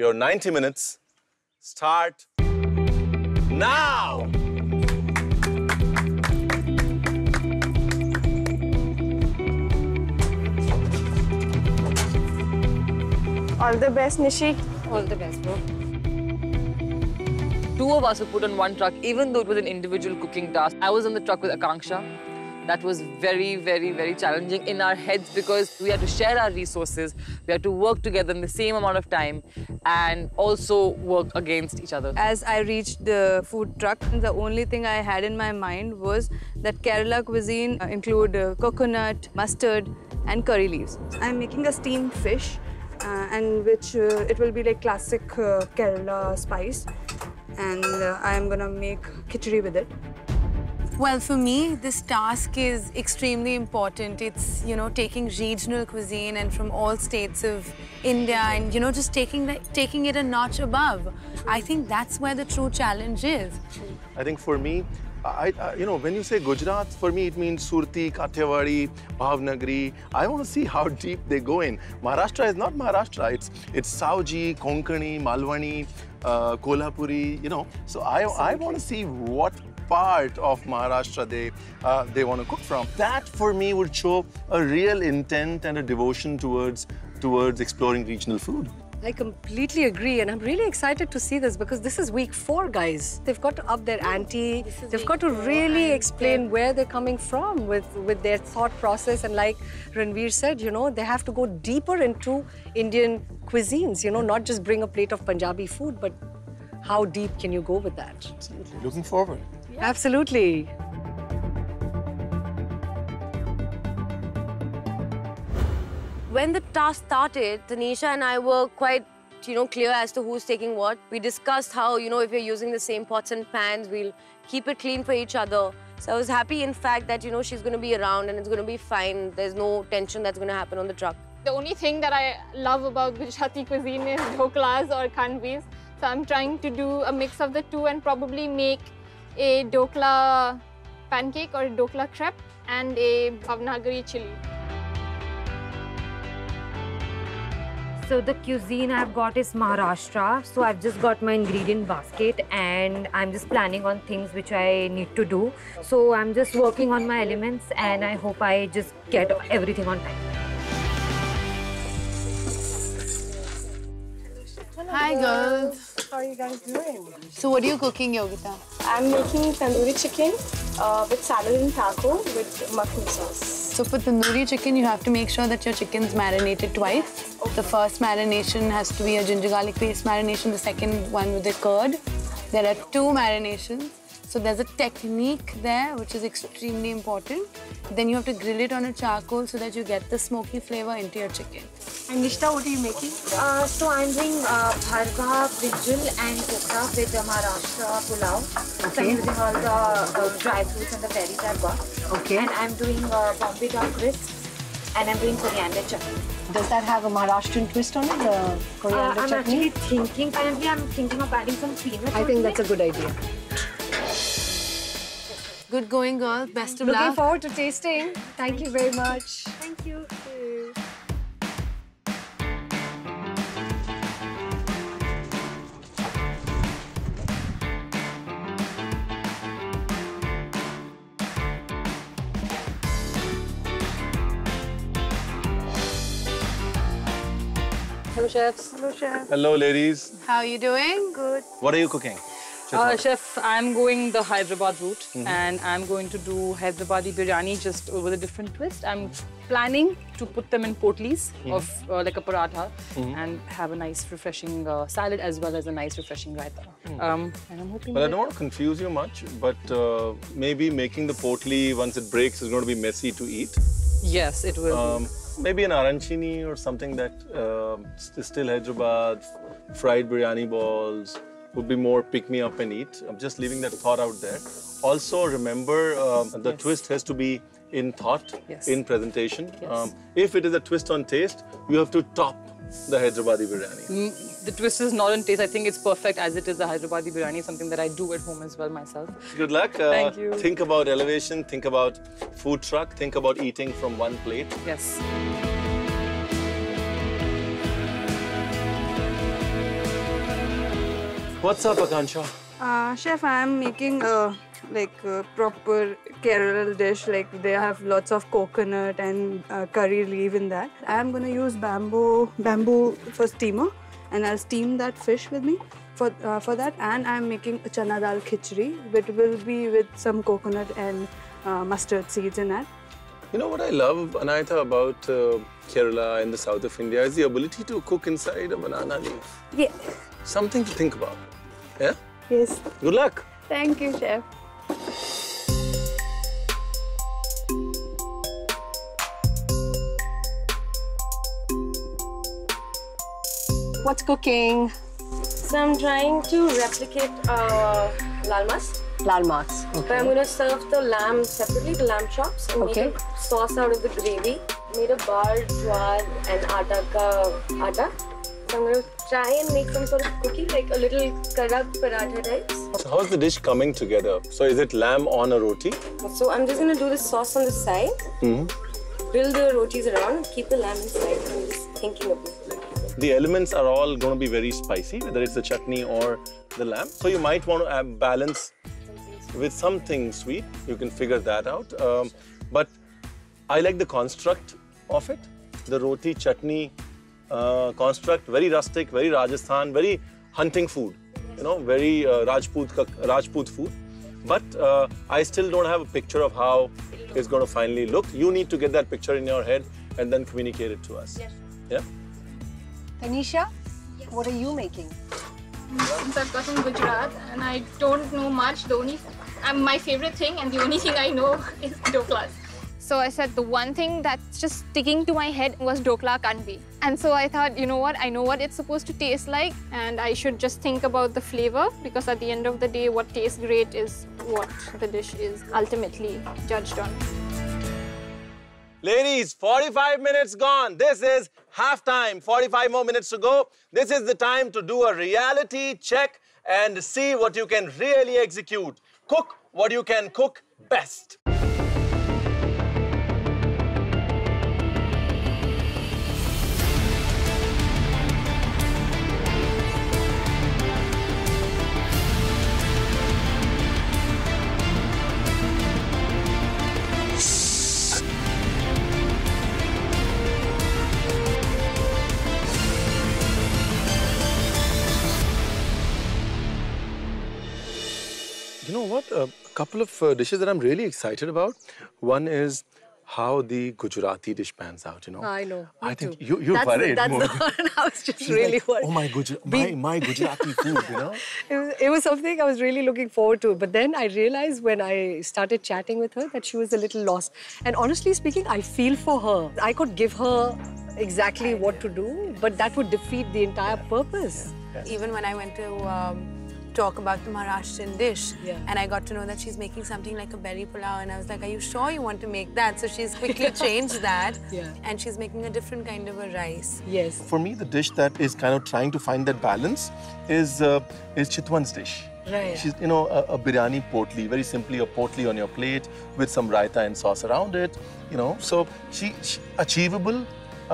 Your 90 minutes start now. All the best, Nishi. All the best, bro. Two of us were put on one truck, even though it was an individual cooking task. I was on the truck with Akanksha. That was very, very, very challenging in our heads because we had to share our resources, we had to work together in the same amount of time and also work against each other. As I reached the food truck, the only thing I had in my mind was that Kerala cuisine include coconut, mustard and curry leaves. I'm making a steamed fish and which it will be like classic Kerala spice and I'm gonna make khichri with it. Well, for me, this task is extremely important. It's, you know, taking regional cuisine and from all states of India and, you know, just taking it a notch above. I think that's where the true challenge is. I think for me, you know, when you say Gujarat, for me it means Surti, Kathiyawadi, bhavnagari. I want to see how deep they go in. Maharashtra is not Maharashtra. It's Saoji, konkani, malwani, kolhapuri, you know. So I want to see what part of Maharashtra they want to cook from. That for me would show a real intent and a devotion towards exploring regional food. I completely agree, and I'm really excited to see this because this is week 4, guys. They've got to up their ante. They've got to really explain where they're coming from with their thought process. And like Ranveer said, you know, they have to go deeper into Indian cuisines, you know, not just bring a plate of Punjabi food, but how deep can you go with that? Absolutely. Looking forward. Yeah. Absolutely. When the task started, Tanisha and I were quite, you know, clear as to who's taking what. We discussed how, you know, if you're using the same pots and pans, we'll keep it clean for each other. So I was happy, in fact, that, you know, she's going to be around and it's going to be fine. There's no tension that's going to happen on the truck. The only thing that I love about Gujarati cuisine is dhoklas or khandvis. So I'm trying to do a mix of the two and probably make a dokla pancake or a dokla crepe and a bhavnagari chili. So the cuisine I've got is Maharashtra. So I've just got my ingredient basket and I'm just planning on things which I need to do. So I'm just working on my elements and I hope I just get everything on time. Hi girls. How are you guys doing? So what are you cooking, Yogita? I'm making tandoori chicken with salad and taco with makhani sauce. So for tandoori chicken, you have to make sure that your chicken's marinated twice. Okay. The first marination has to be a ginger garlic paste marination, the second one with the curd. There are 2 marinations. So there's a technique there which is extremely important. Then you have to grill it on a charcoal so that you get the smoky flavour into your chicken. And Nishta, what are you making? So I'm doing bhargha, vijjul and chukha with Maharashtra pulau. Okay. So I'm using all the dry fruits and the berries I've got. Okay. And I'm doing Bombay duck crisps and I'm doing coriander chutney. Does that have a Maharashtrian twist on it, the coriander chutney? I'm actually thinking, currently I'm thinking of adding some cream. I think that's a good idea. Good going, girls. Best of luck. Looking forward to tasting. Thank you very much. Thank you. Hello, chefs. Hello, chef. Hello, ladies. How are you doing? Good. What are you cooking? Chef, I'm going the Hyderabad route and I'm going to do Hyderabadi biryani just with a different twist. I'm planning to put them in portlis of like a paratha and have a nice refreshing salad as well as a nice refreshing raita. And I'm hoping. Well, I don't want to confuse you much, but maybe making the portli once it breaks is going to be messy to eat. Yes, it will. Maybe an arancini or something that is still Hyderabad, fried biryani balls would be more pick-me-up and eat. I'm just leaving that thought out there. Also, remember, the twist has to be in thought, in presentation. Yes. If it is a twist on taste, you have to top the Hyderabadi biryani. The twist is not on taste. I think it's perfect as it is. The Hyderabadi biryani, something that I do at home as well myself. Good luck. Thank you. Think about elevation, think about food truck, think about eating from one plate. Yes. What's up, Akanksha? Chef, I'm making a proper Kerala dish. Like they have lots of coconut and curry leaf in that. I'm gonna use bamboo for steamer, and I'll steam that fish with me for that. And I'm making a chana dal khichri, which will be with some coconut and mustard seeds in that. You know what I love, Anita, about Kerala and the south of India is the ability to cook inside a banana leaf. Yeah. Something to think about. Yeah. Yes. Good luck. Thank you, Chef. What's cooking? So I'm trying to replicate lal mas. Okay. But I'm going to serve the lamb separately, the lamb chops, and make a sauce out of the gravy. Made a bar, jawar, and aata. So I'm going to try and make some sort of cookie, like a little karak paratha types. So how's the dish coming together? So is it lamb on a roti? So I'm just going to do the sauce on the side, build the rotis around, keep the lamb inside. I'm just thinking of it. The elements are all going to be very spicy, whether it's the chutney or the lamb. So you might want to balance with something sweet. You can figure that out. But I like the construct of it, the roti chutney. Construct, very rustic, very Rajasthan, very hunting food, you know, very Rajput food. But I still don't have a picture of how it's going to finally look. You need to get that picture in your head and then communicate it to us. Yes. Yeah. Tanisha, yes. What are you making? Since I've come from Gujarat and I don't know much, my favorite thing and the only thing I know is dhoklas. So I said the one thing that's just sticking to my head was Dokla can't be. And so I thought, you know what, I know what it's supposed to taste like and I should just think about the flavor because at the end of the day, what tastes great is what the dish is ultimately judged on. Ladies, 45 minutes gone. This is halftime, 45 more minutes to go. This is the time to do a reality check and see what you can really execute. Cook what you can cook best. You know what? A couple of dishes that I'm really excited about. One is how the Gujarati dish pans out. You know. I know. I think too. You're worried. That's the one I was just really worried. Oh my my Gujarati food. You know. It was something I was really looking forward to. But then I realized when I started chatting with her that she was a little lost. And honestly speaking, I feel for her. I could give her exactly what to do, but that would defeat the entire purpose. Yeah. Yeah. Even when I went to talk about the Maharashtrian dish. Yeah. And I got to know that she's making something like a berry pulau and I was like, are you sure you want to make that? So she's quickly changed that. Yeah. And she's making a different kind of a rice. Yes. For me, the dish that is kind of trying to find that balance is Chitwan's dish. Right. She's, you know, a biryani portli, very simply a portli on your plate with some raita and sauce around it, you know. So she achievable,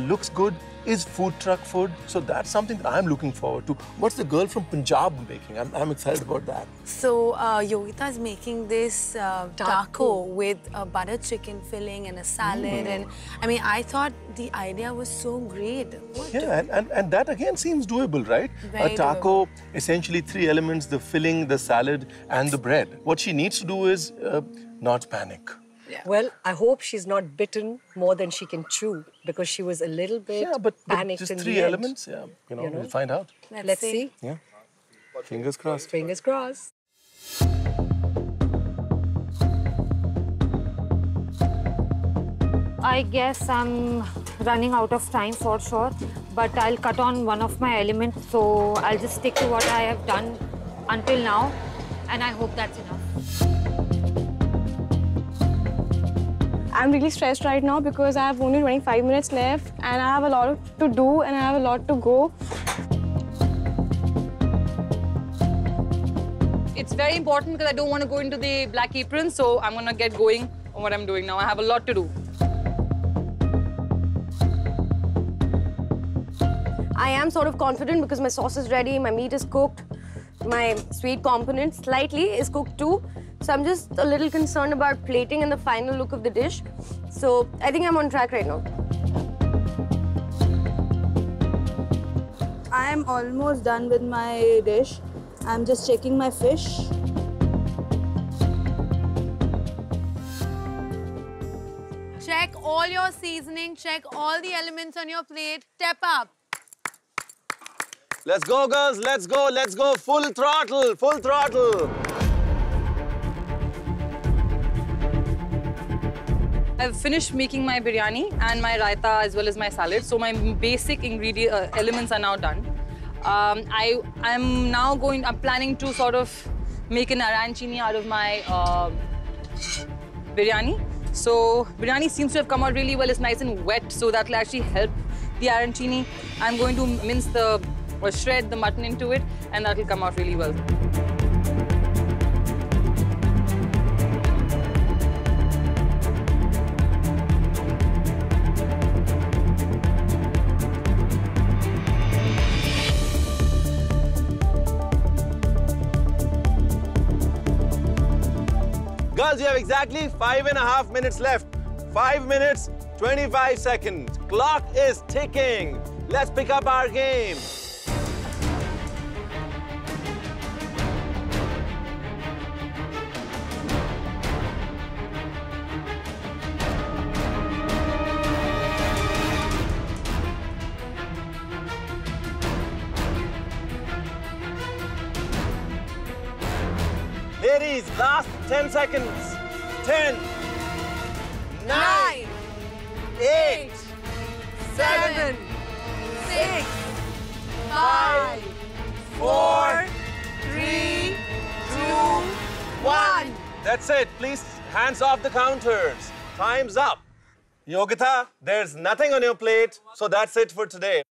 looks good, is food truck food. So that's something that I'm looking forward to. What's the girl from Punjab making? I'm excited about that. So Yogita is making this taco with a butter chicken filling and a salad. And I mean, I thought the idea was so great. Yeah, and that again seems doable, right? Very a taco, doable. Essentially three elements, the filling, the salad, and the bread. What she needs to do is not panic. Yeah. Well, I hope she's not bitten more than she can chew because she was a little bit panicked just in three elements, yeah, you know, we'll find out. Let's see. Yeah. Fingers crossed. Fingers crossed. I guess I'm running out of time for sure, but I'll cut on one of my elements, so I'll just stick to what I have done until now, and I hope that's enough. I'm really stressed right now because I have only 25 minutes left and I have a lot to do and I have a lot to go. It's very important because I don't want to go into the black apron, so I'm going to get going on what I'm doing now. I have a lot to do. I am sort of confident because my sauce is ready, my meat is cooked. my sweet component slightly is cooked too. So I'm just a little concerned about plating and the final look of the dish. So I think I'm on track right now. I'm almost done with my dish. I'm just checking my fish. Check all your seasoning, check all the elements on your plate. Step up. Let's go, girls. Let's go. Full throttle. Full throttle. I've finished making my biryani and my raita as well as my salad. So my basic ingredient elements are now done. I'm planning to sort of make an arancini out of my biryani. So biryani seems to have come out really well. It's nice and wet, so that will actually help the arancini. I'm going to mince the or shred the mutton into it, and that will come out really well. Girls, you have exactly 5.5 minutes left. 5 minutes, 25 seconds. Clock is ticking. Let's pick up our game. Ladies, last 10 seconds. 10, 9, 8, 7, 6, 5, 4, 3, 2, 1. That's it. Please, hands off the counters. Time's up. Yogita, there's nothing on your plate, so that's it for today.